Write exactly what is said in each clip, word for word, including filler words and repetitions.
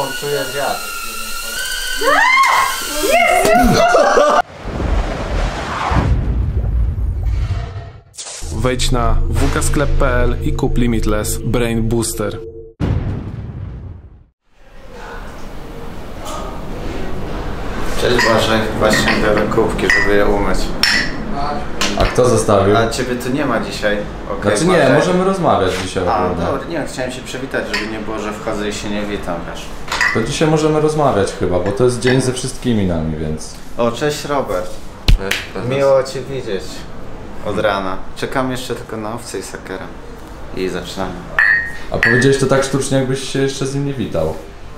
nogą czuję wiatr. Wejdź na w k sklep kropka p l i kup Limitless Brain Booster. Cześć Boże, właśnie biorę kubki, żeby je umyć. A kto zostawił? A ciebie tu nie ma dzisiaj. Okay, znaczy nie, Boże. Możemy rozmawiać dzisiaj. A, dobra, nie, chciałem się przywitać, żeby nie było, że wchodzę i się nie witam, wiesz. To dzisiaj możemy rozmawiać chyba, bo to jest dzień ze wszystkimi nami, więc... O, cześć Robert. Cześć, miło cię widzieć. Od rana. Czekam jeszcze tylko na owce i sakera. I zaczynamy. A powiedziałeś to tak sztucznie, jakbyś się jeszcze z nim nie witał.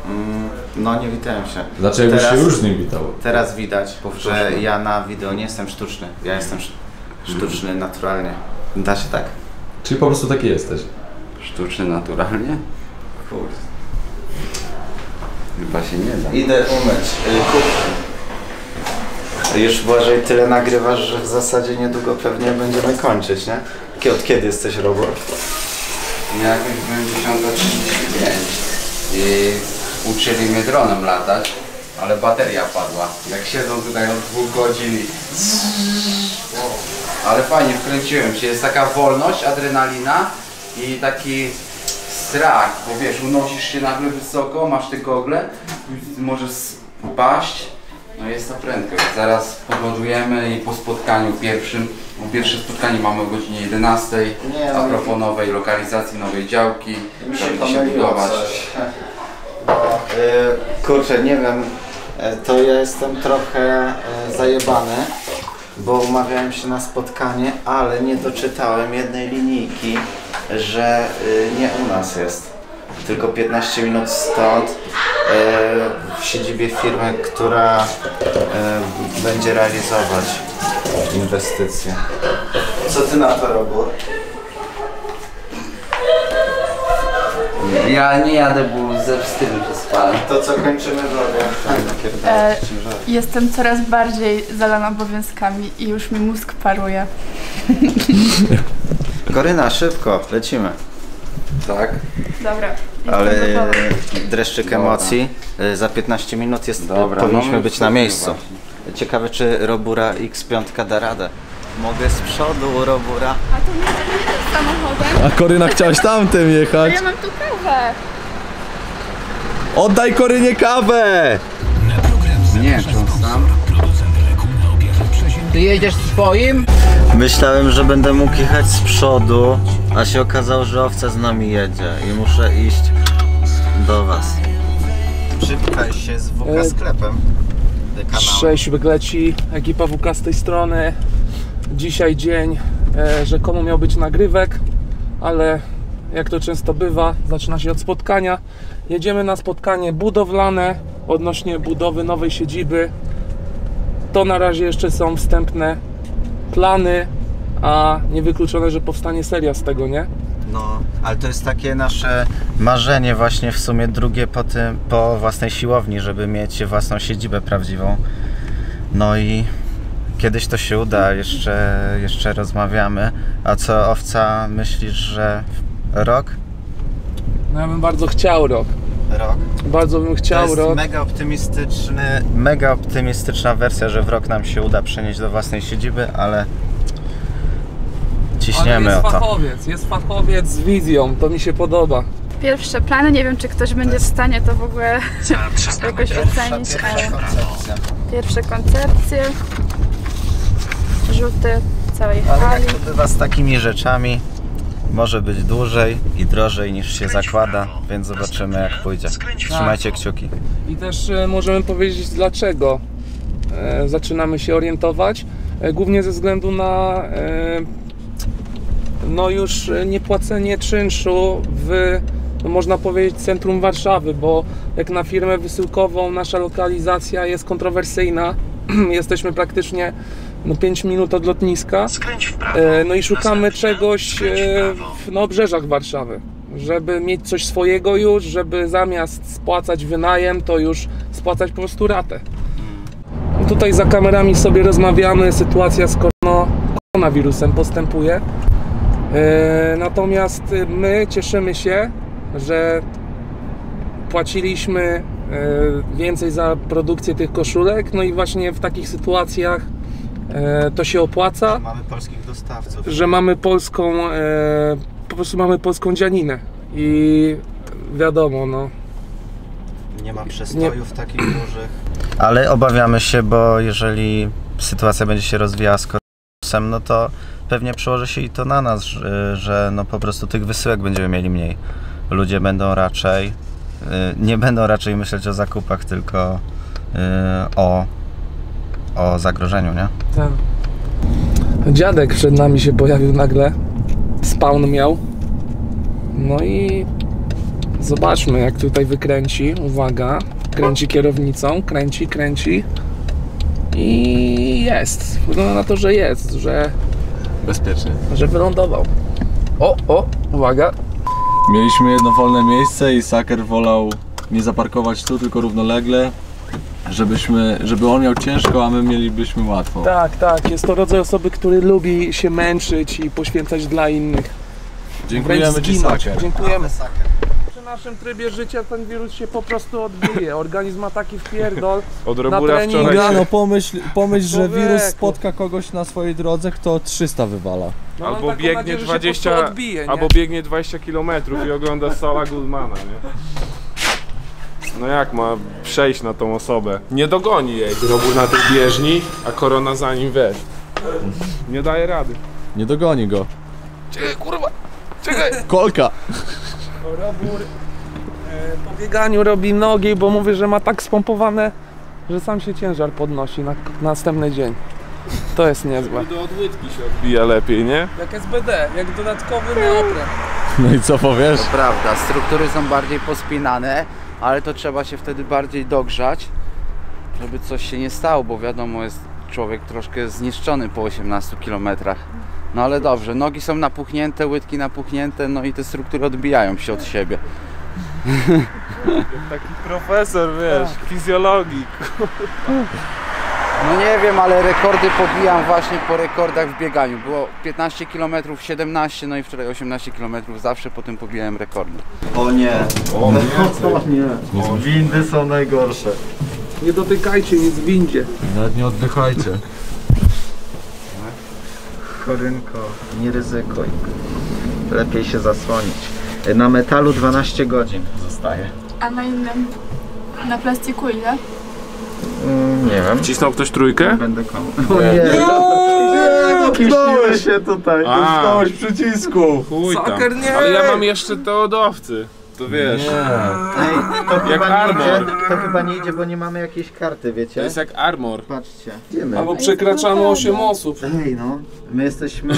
Mm, no nie witałem się. Znaczy jakbyś teraz, się już z nim witał. Teraz widać, powtórzmy, że ja na wideo nie jestem sztuczny. Ja jestem sztuczny mm. naturalnie. Da się tak? Czyli po prostu taki jesteś. Sztuczny naturalnie? Kurde. Chyba się nie da. Idę umyć. Kup. Już Błażej tyle nagrywasz, że w zasadzie niedługo pewnie będziemy kończyć, nie? Od kiedy jesteś Robert? Ja dziewięćdziesiąt pięć i uczyli mnie dronem latać, ale bateria padła. Jak siedzą tutaj od dwóch godzin i... Ale fajnie, wkręciłem się. Jest taka wolność, adrenalina i taki strach, bo wiesz, unosisz się nagle wysoko, masz te gogle, możesz spaść. No jest to prędkość. Zaraz podładujemy i po spotkaniu pierwszym, bo pierwsze spotkanie mamy o godzinie jedenastej, nie, a propos nowej lokalizacji, nowej działki, żeby się budować. Yy, kurczę, nie wiem, to ja jestem trochę zajebany, bo umawiałem się na spotkanie, ale nie doczytałem jednej linijki, że yy, nie u nas jest. Tylko piętnaście minut stąd, w siedzibie firmy, która będzie realizować inwestycje. Co ty na to robisz? Ja nie jadę, bo ze wstydu przespałem. To co kończymy w e, Jestem coraz bardziej zalana obowiązkami i już mi mózg paruje. Koryna, szybko, lecimy. Tak? Dobra. Ale dreszczyk Dobra. emocji. Za piętnaście minut jest, Dobra, powinniśmy no, być na miejscu. Właśnie. Ciekawe, czy Robura X pięć da radę. Mogę z przodu, Robura. A to nie jest samochodem. A Koryna, chciałaś tamtym jechać. A ja mam tu kawę. Oddaj Korynie kawę! Nie, to sam. Ty jedziesz swoim? Myślałem, że będę mógł jechać z przodu, a się okazało, że owca z nami jedzie i muszę iść do was. Przywitaj się z W K sklepem. Cześć, wygleci ekipa W K z tej strony. Dzisiaj dzień e, rzekomo miał być nagrywek, ale jak to często bywa, zaczyna się od spotkania. Jedziemy na spotkanie budowlane odnośnie budowy nowej siedziby. To na razie jeszcze są wstępne plany, a niewykluczone, że powstanie seria z tego, nie? No, ale to jest takie nasze marzenie właśnie w sumie drugie po, tym, po własnej siłowni, żeby mieć własną siedzibę prawdziwą. No i kiedyś to się uda, jeszcze, jeszcze rozmawiamy. A co owca, myślisz, że rok? No ja bym bardzo chciał rok. Rok. Bardzo bym chciał. To jest rok. Mega optymistyczny, mega optymistyczna wersja, że w rok nam się uda przenieść do własnej siedziby, ale ciśniemy o to. Jest fachowiec, jest fachowiec z wizją, to mi się podoba. Pierwsze plany, nie wiem czy ktoś będzie w stanie to w ogóle jakoś ocenić, ale koncepcja. Pierwsze koncepcje, rzuty całej hali. Ale jak to bywa z takimi rzeczami? Może być dłużej i drożej niż się zakłada, więc zobaczymy jak pójdzie. Trzymajcie kciuki. I też możemy powiedzieć dlaczego zaczynamy się orientować. Głównie ze względu na no już niepłacenie czynszu w, można powiedzieć, centrum Warszawy, bo jak na firmę wysyłkową nasza lokalizacja jest kontrowersyjna. Jesteśmy praktycznie no pięć minut od lotniska. Skręć w prawo. No i szukamy następnie czegoś w, na obrzeżach Warszawy, żeby mieć coś swojego już, żeby zamiast spłacać wynajem, to już spłacać po prostu ratę. No tutaj za kamerami sobie rozmawiamy, sytuacja z koronawirusem postępuje. Natomiast my cieszymy się, że płaciliśmy więcej za produkcję tych koszulek, no i właśnie w takich sytuacjach to się opłaca, że mamy polskich dostawców, że mamy polską, po prostu mamy polską dzianinę i wiadomo, no nie ma przestojów takich dużych. Ale obawiamy się, bo jeżeli sytuacja będzie się rozwijała z koronawirusem, no to pewnie przełoży się i to na nas, że no po prostu tych wysyłek będziemy mieli mniej. Ludzie będą raczej, nie będą raczej myśleć o zakupach, tylko o, o zagrożeniu, nie? Tak. Dziadek przed nami się pojawił nagle, spawn miał, no i zobaczmy, jak tutaj wykręci, uwaga, kręci kierownicą, kręci, kręci i jest, wygląda na to, że jest, że bezpiecznie, że wylądował. O, o, uwaga. Mieliśmy jedno wolne miejsce i Saker wolał nie zaparkować tu, tylko równolegle, żebyśmy, żeby on miał ciężko, a my mielibyśmy łatwo. Tak, tak, jest to rodzaj osoby, który lubi się męczyć i poświęcać dla innych. Dziękujemy Ci, Saker. Dziękujemy, Saker. Przy naszym trybie życia ten wirus się po prostu odbije. Organizm ma taki wpierdol. Od Robura wczoraj się... No pomyśl, pomyśl że wirus spotka kogoś na swojej drodze, kto trzysta wywala. No, albo, taką biegnie nadzieję, dwadzieścia, odbije, albo biegnie dwadzieścia kilometrów i ogląda Sala Goodmana, nie? No jak ma przejść na tą osobę? Nie dogoni jej. Robór na tej bieżni, a korona za nim weź. Nie daje rady. Nie dogoni go. Czekaj, kurwa! Czekaj! Kolka! Robór po bieganiu robi nogi, bo mówi, że ma tak spompowane, że sam się ciężar podnosi na następny dzień. To jest niezłe. Do odłydki się odbija lepiej, nie? Jak S B D, jak dodatkowy neopren. No i co powiesz? To prawda, struktury są bardziej pospinane, ale to trzeba się wtedy bardziej dogrzać, żeby coś się nie stało, bo wiadomo, jest człowiek troszkę zniszczony po osiemnastu kilometrach. No ale dobrze, nogi są napuchnięte, łydki napuchnięte, no i te struktury odbijają się od siebie. Taki profesor, wiesz, tak. Fizjologii. No nie wiem, ale rekordy pobijam właśnie po rekordach w bieganiu. Było piętnaście kilometrów, siedemnaście, no i wczoraj osiemnaście kilometrów. Zawsze po tym pobijałem rekordy. O nie, o nie, o nie. O, windy są najgorsze. Nie dotykajcie nic w windzie. Nawet nie oddychajcie. Korynko, nie ryzykuj. Lepiej się zasłonić. Na metalu dwanaście godzin zostaje. A na innym? Na plastiku ile? Nie wiem. Wcisnął ktoś trójkę? Nie będę komu. O nie! Dotknąłeś się tutaj, dotknąłeś przycisku. Chuj tam. Saker, nie. Ale ja mam jeszcze te odowcy. To wiesz. Ej, to, jak chyba armor. Nie idzie, to chyba nie idzie, bo nie mamy jakiejś karty, wiecie? To jest jak armor. Patrzcie. Idziemy. Albo przekraczamy osiem osób. Ej no, my jesteśmy...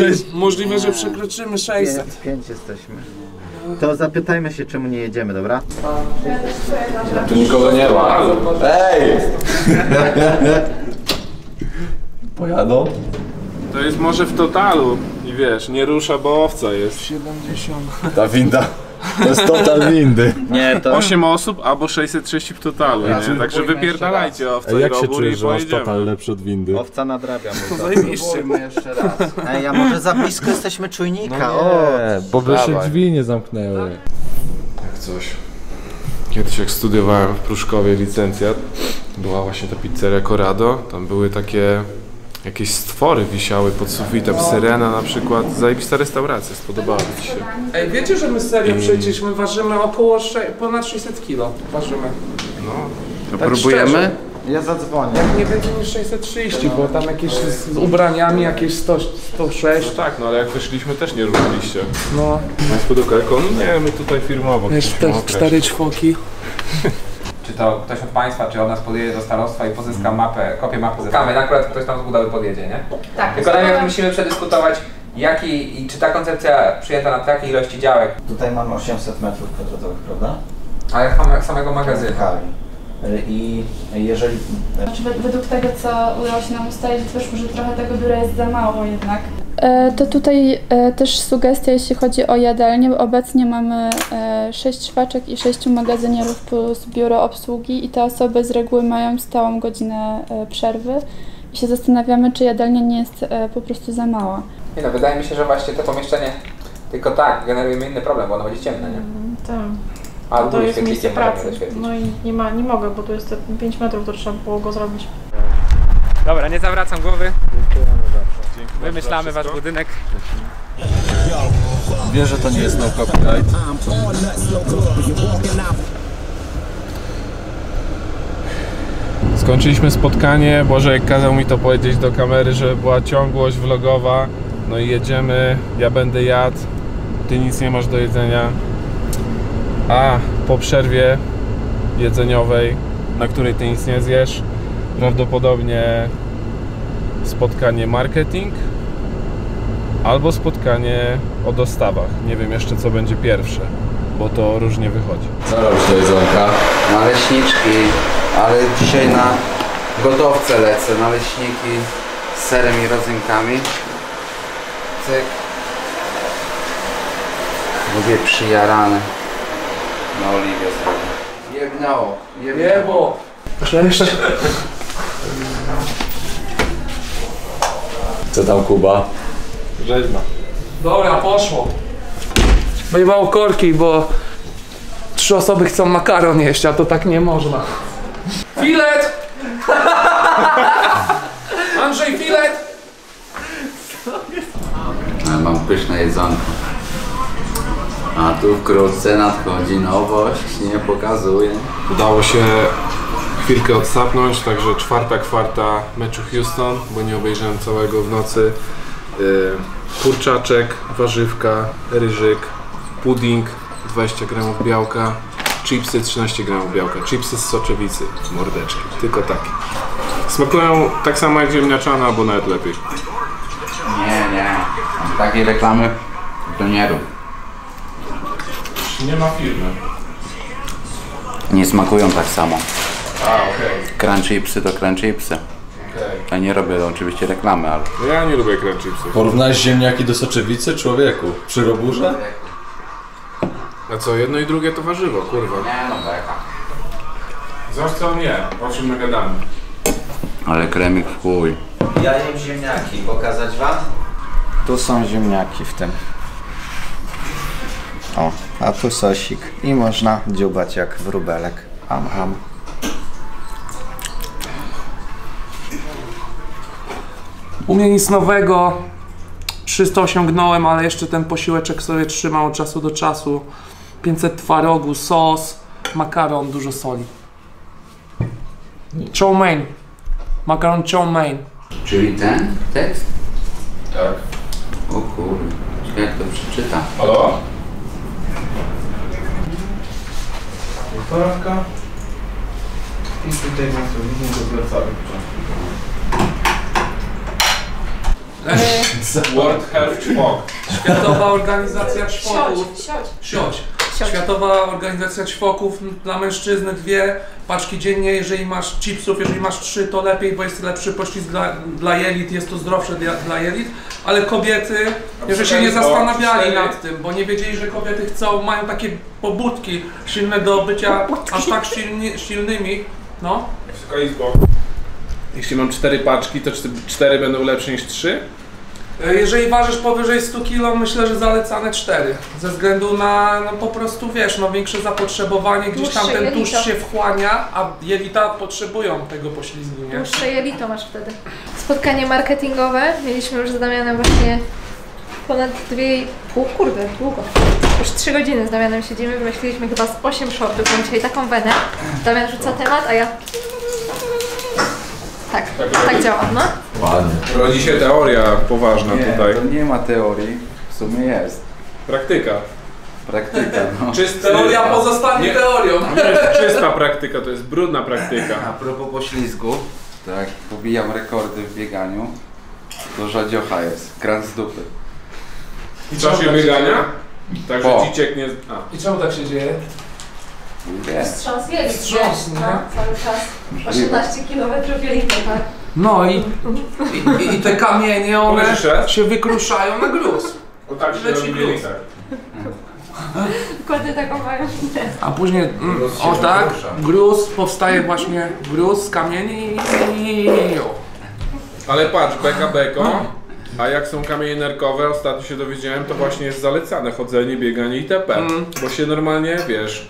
Ej, możliwe, że przekroczymy sześćset. pięć jesteśmy. To zapytajmy się, czemu nie jedziemy, dobra? Tu nikogo nie ma. Ej! Pojadą? To jest może w totalu i wiesz, nie rusza, bo owca jest. siedemdziesiąt. Ta winda. To jest total windy. Nie, to... osiem osób albo sześćset sześć w totalu. Nie? Także wypierdalajcie owca. Ej, jak się czujesz, że masz total lepszy od windy? Owca nadrabia mój. Zajmijmy jeszcze raz. Ej, a może za blisko jesteśmy czujnika. No o, bo by się drzwi nie zamknęły. Jak coś. Kiedyś jak studiowałem w Pruszkowie licencjat, była właśnie ta pizzeria Corrado. Tam były takie jakieś stwory wisiały pod sufitem, syrena na przykład. Zajebista restauracja, spodobała mi się. Ej, wiecie, że my serio przejdziemy, ważymy około ponad sześćset kilo. Ważymy. No, to tak próbujemy? Szczerze. Ja zadzwonię. Jak nie będzie niż sześćset trzydzieści, bo tam jakieś z ubraniami, jakieś sto, sto sześć. No tak, no ale jak wyszliśmy też nie ruszyliście. No. Na spodobka, nie, my tutaj firmowo. Wiesz, też cztery czwoki. Czy to ktoś od Państwa, czy od nas podjedzie do starostwa i pozyska mapę, kopię mapy ze kamery, akurat ktoś tam z Budowy podjedzie, nie? Tak. Tylko najpierw musimy przedyskutować, jaki, czy ta koncepcja przyjęta na takiej ilości działek. Tutaj mamy osiemset metrów kwadratowych, prawda? Ale samego, samego magazynu. I jeżeli... Znaczy według tego, co udało się nam ustalić, to wyszło, że trochę tego biura jest za mało jednak. To tutaj też sugestia, jeśli chodzi o jadalnię. Obecnie mamy sześć szwaczek i sześciu magazynierów plus biuro obsługi i te osoby z reguły mają stałą godzinę przerwy i się zastanawiamy, czy jadalnia nie jest po prostu za mała. Nie no, wydaje mi się, że właśnie to pomieszczenie tylko tak generuje inny problem, bo ono będzie ciemne, nie? Mm, tak. A to jest miejsce pracy. No i nie, ma, nie mogę, bo tu jest te pięć metrów, to trzeba było go zrobić. Dobra, nie zawracam głowy. Wymyślamy wasz budynek. Wiem, że to nie jest no copyright. Skończyliśmy spotkanie. Bożek kazał mi to powiedzieć do kamery, żeby była ciągłość vlogowa. No i jedziemy. Ja będę jadł. Ty nic nie masz do jedzenia. A po przerwie jedzeniowej, na której ty nic nie zjesz, prawdopodobnie spotkanie marketing albo spotkanie o dostawach. Nie wiem jeszcze, co będzie pierwsze, bo to różnie wychodzi. Co robisz do jedzonka? Naleśniczki, ale dzisiaj na gotowce lecę. Naleśniki z serem i rodzynkami. Cyk. Lubię przyjarane. Na oliwie zrobię. Jebnało. Jebnało. Cześć. Co tam, Kuba? Rzeźba. Dobra, poszło. Wyjebało korki, bo trzy osoby chcą makaron jeść, a to tak nie można. Filet! Andrzej, filet! Ja mam pyszne jedzonko. A tu wkrótce nadchodzi nowość, nie pokazuje. Udało się chwilkę odsapnąć, także czwarta kwarta meczu Houston, bo nie obejrzałem całego w nocy. Kurczaczek, warzywka, ryżyk, pudding, dwadzieścia gramów białka, chipsy, trzynaście gramów białka, chipsy z soczewicy, mordeczki, tylko takie. Smakują tak samo jak ziemniaczana, albo nawet lepiej. Nie, nie, takiej reklamy to nie rób. Nie ma firmy. Nie smakują tak samo. A, okej. Crunchipsy to crunchipsy. Ja nie robię oczywiście reklamy, ale... Ja nie lubię crunchipsów. Porównałeś ziemniaki do soczewicy, człowieku? Przy Roburze? A co, jedno i drugie to warzywo, kurwa. Nie no, beka. Zresztą nie, o czym my gadamy. Ale kremik w chuj. Ja jem ziemniaki, pokazać wam? Tu są ziemniaki w tym. O, a tu sosik. I można dziubać jak wróbelek. Am, am. U mnie nic nowego, trzysta osiągnąłem, ale jeszcze ten posiłeczek sobie trzymał od czasu do czasu. pięćset twarogu, sos, makaron, dużo soli. Chow mein. Makaron chow mein. Czyli ten tekst? Tak. O kurde, jak to przeczyta. Halo? Porawka. I tutaj mam sobie do plecaka. World Health Czwok. Światowa Organizacja Czwoków. Siądź. Światowa Organizacja Czwoków dla mężczyzny dwie paczki dziennie. Jeżeli masz chipsów, jeżeli masz trzy, to lepiej, bo jest lepszy poślizg dla, dla jelit, jest to zdrowsze dla, dla jelit. Ale kobiety, jeżeli się nie zastanawiali nad tym, bo nie wiedzieli, że kobiety chcą, mają takie pobudki silne do bycia aż tak silni, silnymi. No. Wysoka Izbo. Jeśli mam cztery paczki, to cztery będą lepsze niż trzy? Jeżeli ważysz powyżej stu kilo, myślę, że zalecane cztery. Ze względu na, no po prostu wiesz, no większe zapotrzebowanie, gdzieś tam ten tłuszcz się wchłania, a jelita potrzebują tego poślizgu, nie? Dłuższe jelito masz wtedy. Spotkanie marketingowe mieliśmy już z Damianem właśnie ponad dwie, pół, kurde, długo. Już trzy godziny z Damianem siedzimy, wymyśliliśmy chyba z osiem shortów, mam dzisiaj taką wenę. Damian rzuca temat, a ja... Tak, tak, tak działa, no. Ładnie. Rodzi się teoria poważna nie, tutaj. To nie ma teorii, w sumie jest. Praktyka. Praktyka, no. Czysta teoria pozostanie teorią. Nie jest czysta praktyka, to jest brudna praktyka. A propos poślizgu, tak, pobijam rekordy w bieganiu. To żadziocha jest, kran z dupy. I w czasie biegania? Tak, że ci cieknie... A. I czemu tak się dzieje? Nie. Wstrząs jest, Wstrząs, nie? No, cały czas osiemnaście kilometrów jelita, tak? No i, i, i te kamienie, one Pomyślę? się wykruszają na gruz. O tak się robi gruz. Koty taką mają. A później, mm, o tak, gruz, powstaje właśnie gruz z kamieni i... Ale patrz, beka beko, A jak są kamienie nerkowe, ostatnio się dowiedziałem, to właśnie jest zalecane chodzenie, bieganie itp. Mm. Bo się normalnie, wiesz...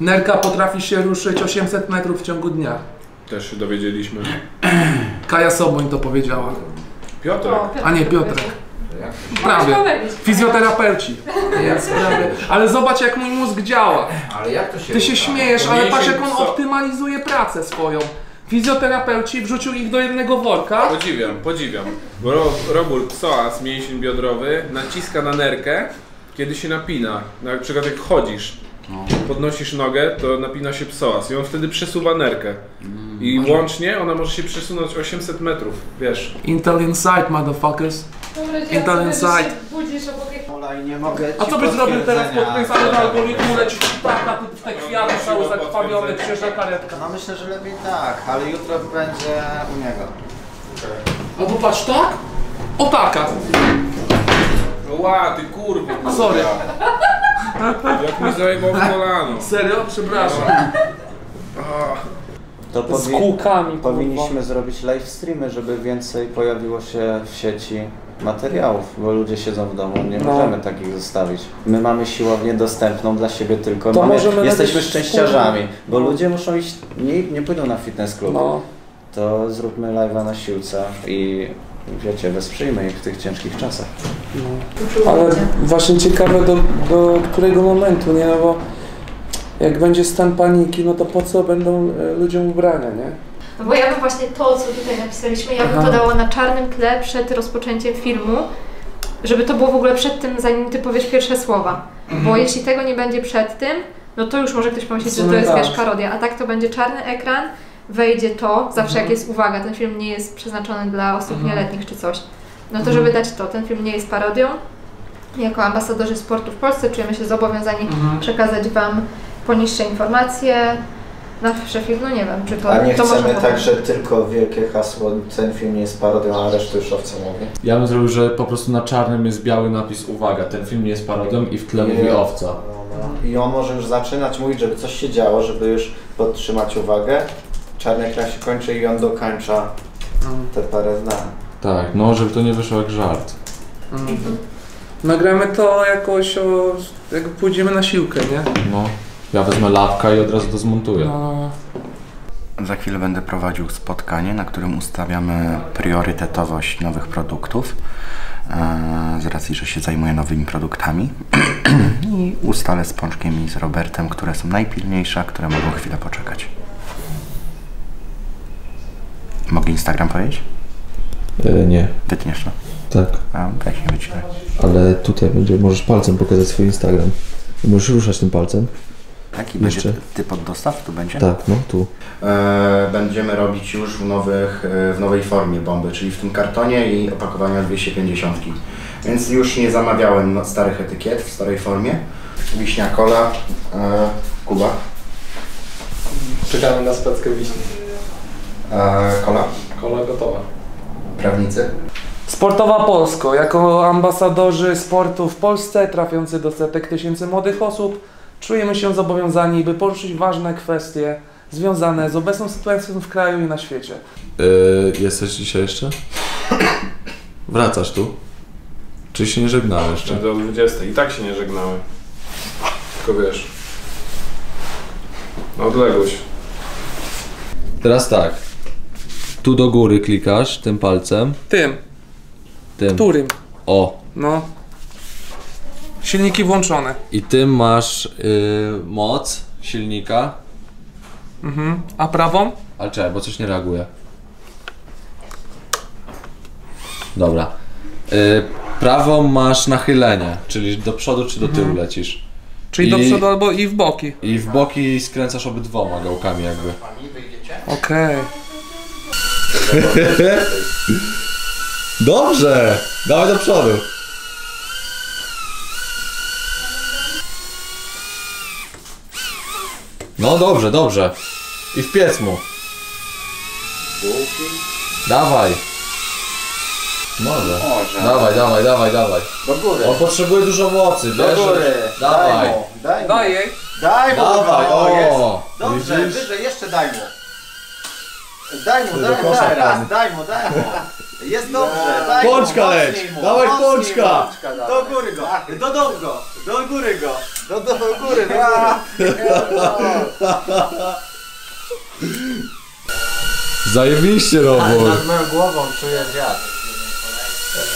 Nerka potrafi się ruszyć osiemset metrów w ciągu dnia. Też się dowiedzieliśmy. Kaja Soboń to powiedziała. Piotrek. A nie, Piotrek. Prawie. Fizjoterapeuci. Ale zobacz, jak mój mózg działa. Ale jak to się Ty się śmiejesz, ale patrz, jak on optymalizuje pracę swoją. Fizjoterapeuci wrzucił ich do jednego worka. Podziwiam, podziwiam. Ro, Robert psoas, mięsień biodrowy, naciska na nerkę, kiedy się napina. Na przykład jak chodzisz, podnosisz nogę, to napina się psoas i on wtedy przesuwa nerkę. I może... łącznie ona może się przesunąć osiemset metrów, wiesz. Intel inside, motherfuckers. Intel inside. A co byś zrobił teraz podpisany do algorytmu, leci tak na te kwiaty cały zakrwawiony, krzyżna karetka? No myślę, że lepiej tak, ale jutro będzie u niego. Albo patrz tak? O taka. Ła, ty kurwa. A sorry. Jak mi zajmował kolano. Serio? Przepraszam. To powi z kółkami, powinniśmy kurwa. zrobić live streamy, żeby więcej pojawiło się w sieci materiałów, bo ludzie siedzą w domu, nie no. możemy takich zostawić. My mamy siłownię dostępną dla siebie tylko, mamy, jesteśmy szczęściarzami, wspólnie. bo no. ludzie muszą iść, nie, nie pójdą na fitness klub, no. to zróbmy live'a na siłce i wiecie, wesprzyjmy ich w tych ciężkich czasach. No. Ale właśnie ciekawe do, do którego momentu, nie? No bo jak będzie stan paniki, no to po co będą ludziom ubrane, nie? No bo ja bym właśnie to, co tutaj napisaliśmy, ja bym Aha. to dała na czarnym tle przed rozpoczęciem filmu, żeby to było w ogóle przed tym, zanim ty powiesz pierwsze słowa. Mhm. Bo jeśli tego nie będzie przed tym, no to już może ktoś pomyśleć, że to jest, wiesz, parodia. A tak to będzie czarny ekran, wejdzie to, zawsze mhm. jak jest uwaga, ten film nie jest przeznaczony dla osób mhm. nieletnich czy coś. No to żeby dać to, ten film nie jest parodią. Jako ambasadorzy sportu w Polsce czujemy się zobowiązani mhm. przekazać wam poniższe informacje, na film, no nie wiem, czy to... A nie to chcemy także tylko wielkie hasło, ten film nie jest parodią, a resztę już o co mówi. Ja bym zrobił, że po prostu na czarnym jest biały napis, uwaga, ten film nie jest parodią i w tle mówi Owca. No, no. I on może już zaczynać mówić, żeby coś się działo, żeby już podtrzymać uwagę. Czarny ekran się kończy i on dokańcza mm. te parę zdań. Tak, no żeby to nie wyszło jak żart. Mm. Nagramy to jakoś o... jak pójdziemy na siłkę, nie? No. Ja wezmę lapka i od razu to zmontuję. No. Za chwilę będę prowadził spotkanie, na którym ustawiamy priorytetowość nowych produktów. E, z racji, że się zajmuję nowymi produktami. I ustalę z Pączkiem i z Robertem, które są najpilniejsze, a które mogą chwilę poczekać. Mogę Instagram powiedzieć? E, nie. Wytniesz to? Tak. A, tak, nie wycinaj. Ale tutaj będzie, możesz palcem pokazać swój Instagram. Możesz ruszać tym palcem. Tak, i będzie typ od dostaw, tu będzie? Tak, no tu. E, będziemy robić już w, nowych, w nowej formie bomby, czyli w tym kartonie i opakowaniu dwieście pięćdziesiąt. Więc już nie zamawiałem starych etykiet w starej formie. Wiśnia Cola, e, Kuba. Czekamy na speckę wiśni. Kola. E, Kola gotowa. Prawnicy. Sportowa Polsko, jako ambasadorzy sportu w Polsce, trafiący do setek tysięcy młodych osób, czujemy się zobowiązani, by poruszyć ważne kwestie związane z obecną sytuacją w kraju i na świecie. Yy, jesteś dzisiaj jeszcze? Wracasz tu? Czy się nie żegnałem jeszcze? Do dwudziestej. I tak się nie żegnałem. Tylko wiesz... Odległość. Teraz tak. Tu do góry klikasz tym palcem. Tym. Tym. Którym? O. No. Silniki włączone. I ty masz yy, moc silnika. Mhm. A prawą? Ale czekaj, bo coś nie reaguje. Dobra. Yy, prawą masz nachylenie, czyli do przodu czy do tyłu mhm. lecisz. Czyli I, do przodu albo i w boki. I w boki skręcasz obydwoma gałkami jakby. Okej. Okay. Dobrze! Dawaj do przodu. No dobrze, dobrze. I w piec mu. Dawaj. Może. Może. Dawaj, dawaj, dawaj, dawaj. Do góry. On potrzebuje dużo mocy, wiesz? Do góry. Dawaj. Daj mu. Daj jej. Daj mu. Dawaj, o, o. Dobrze, wyżej, jeszcze daj mu. Daj mu, daj mu, daj mu, daj mu. Jest dobrze, daj go, pączka leć! Dawaj pączka! Do góry go, do dołu go, do góry go, do, do, do góry, do góry. Zajebiście, Robert. Ale nad moją głową czuję wiatr.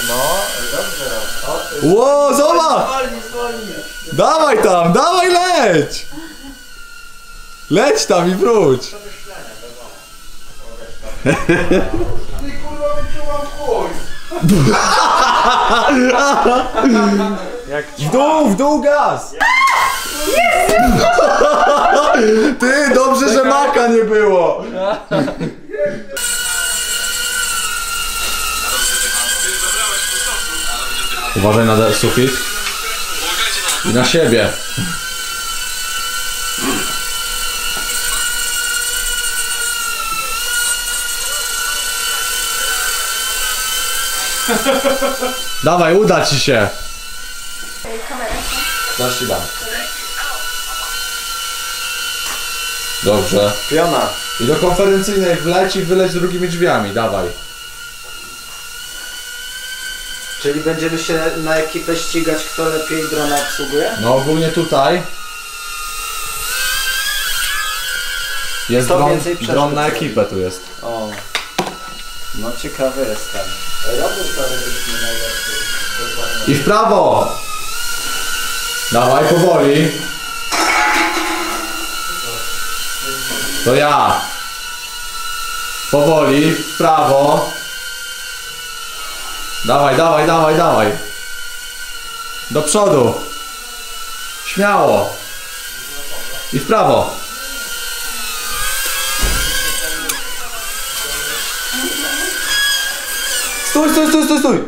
No, dobrze, Robert. Ło, zobacz! Dawaj tam, dawaj leć! Leć tam i wróć! W dół, w dół gaz! Ty, dobrze, że maka nie było! Uważaj na sufit i na siebie. Dawaj, uda ci się! Zaraz ci dam. Dobrze. Piona. I do konferencyjnej wleć i wyleć drugimi drzwiami, dawaj. Czyli będziemy się na ekipę ścigać, kto lepiej drona obsługuje? No ogólnie tutaj jest dron, dron na ekipę tu jest. O. No ciekawy jestem. I w prawo! Dawaj powoli. To ja. Powoli, w prawo. Dawaj, dawaj, dawaj, dawaj. Do przodu. Śmiało. I w prawo. Stój, stój, stój, stój, stój!